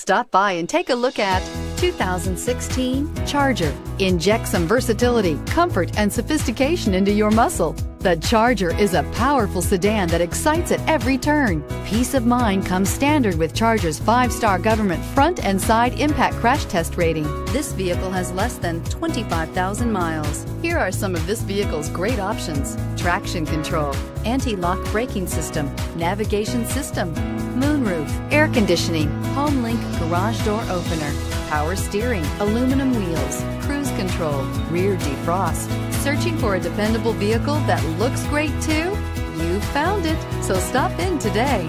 Stop by and take a look at 2016 Charger. Inject some versatility, comfort, and sophistication into your muscle. The Charger is a powerful sedan that excites at every turn. Peace of mind comes standard with Charger's 5-star government front and side impact crash test rating. This vehicle has less than 25,000 miles. Here are some of this vehicle's great options: traction control, anti-lock braking system, navigation system, moonroof, air conditioning, HomeLink garage door opener, power steering, aluminum wheels, cruise control, rear defrost. Searching for a dependable vehicle that looks great too? You found it, so stop in today.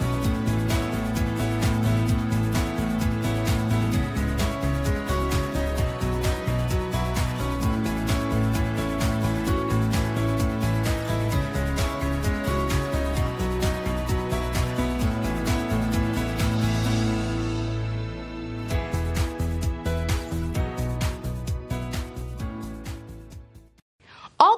All